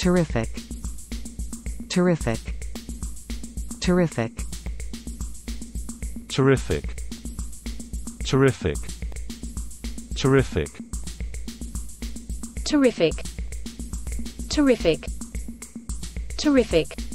Terrific. Terrific. Terrific. Terrific. Terrific. Terrific. Terrific. Terrific. Terrific.